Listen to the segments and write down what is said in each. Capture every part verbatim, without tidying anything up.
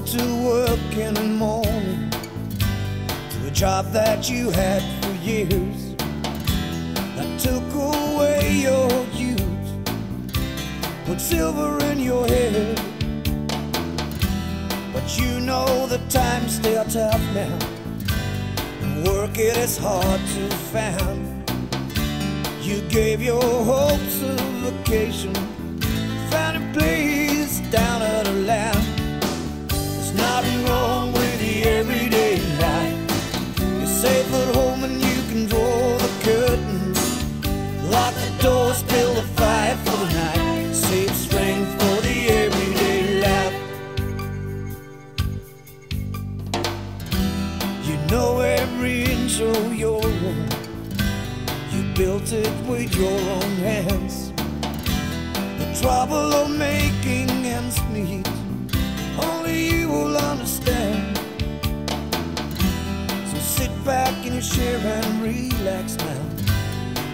go to work in the morning to a job that you had for years, that took away your youth, put silver in your hair. But you know the time's still tough now, and work it is hard to find. You gave your hopes a vacation, found a place down at a land. There's nothing wrong with the everyday life. You're safe at home and you can draw the curtains, lock the doors, build a fire for the night, save strength for the everyday life. You know every inch of your world, you built it with your own hands. The trouble of making ends meet, only you will understand. So sit back in your chair and relax now,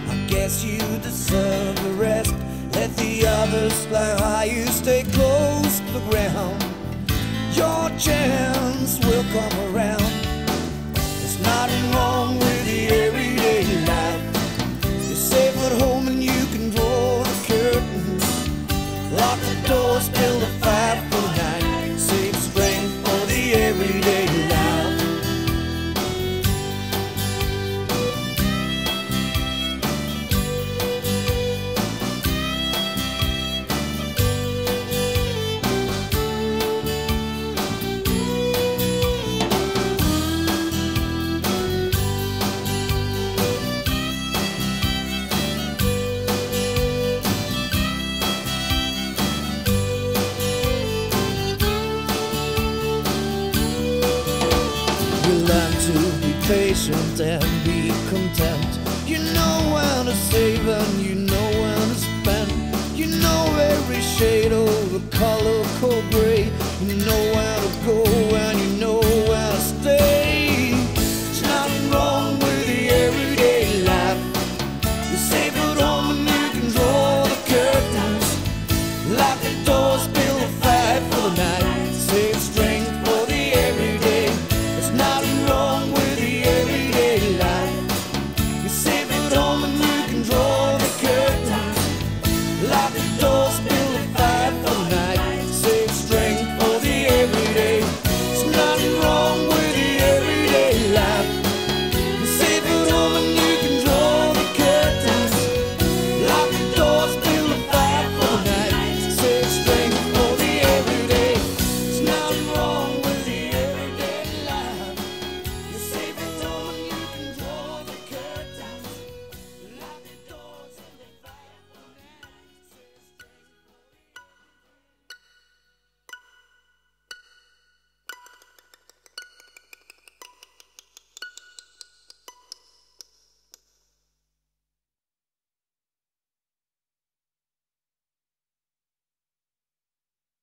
I guess you deserve a rest. Let the others fly high, you stay close to the ground, your chance will come around. There's nothing wrong with the everyday life. You're safe at home and you can draw the curtains, lock the doors, build a fire for the night, everyday life. Patient and be content. You know when to save and you know when to spend. You know every shade of the color